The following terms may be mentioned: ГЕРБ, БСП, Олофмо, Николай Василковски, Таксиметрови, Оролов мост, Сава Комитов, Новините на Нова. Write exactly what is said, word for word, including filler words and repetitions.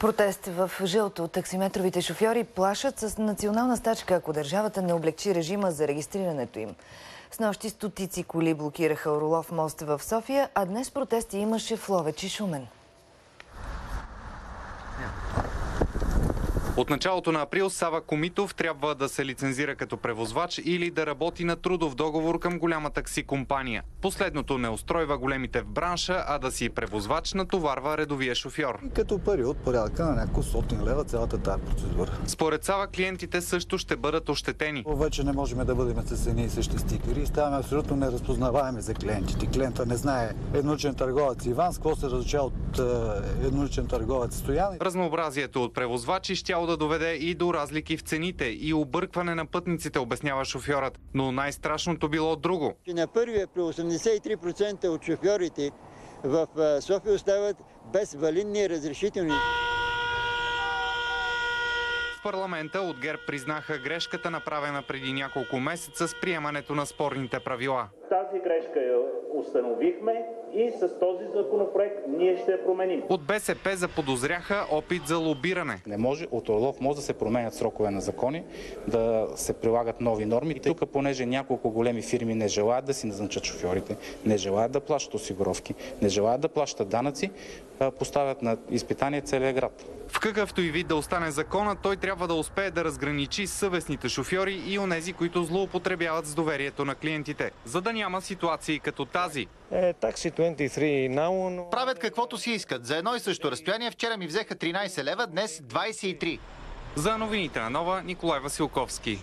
Протест в жълто. Таксиметровите шофьори плашат с национална стачка, ако държавата не облегчи режима за регистрирането им. Снощи стотици коли блокираха Оролов мост в София, а днес протести имаше в Ловеч и Шумен. От началото на април Сава Комитов трябва да се лицензира като превозвач или да работи на трудов договор към голяма такси компания. Последното не устройва големите в бранша, а да си превозвач натоварва редовия шофьор. И като пари от порядка на няколко сотни лева цялата тази процедура. Според Сава клиентите също ще бъдат ощетени. Вече не можем да бъдем с едни и същи стикери и ставаме абсолютно неразпознаваеми за клиентите. Клиента не знае едноличен търговец Иван, с какво се различава от едноличен търговец Стоян. Разнообразието от превозвачи ще да доведе и до разлики в цените и объркване на пътниците, обяснява шофьорът. Но най-страшното било друго. На първия при осемдесет и три процента от шофьорите в София остават без валидни разрешителни. В парламента от ГЕРБ признаха грешката, направена преди няколко месеца с приемането на спорните правила. Тази грешка я установихме и с този законопроект ние ще я променим. От БСП заподозряха опит за лобиране. Не може от Олофмо може да се променят срокове на закони, да се прилагат нови норми. И тук, понеже няколко големи фирми не желаят да си назначат шофьорите, не желаят да плащат осигуровки, не желаят да плащат данъци, поставят на изпитание целия град. В какъвто и вид да остане закона, той трябва да успее да разграничи съвестните шофьори и онези, които злоупотребяват с доверието на клиентите, за да няма ситуации като тази. Правят каквото си искат. За едно и също разстояние вчера ми взеха тринайсет лева, днес двайсет и три. За новините на Нова, Николай Василковски.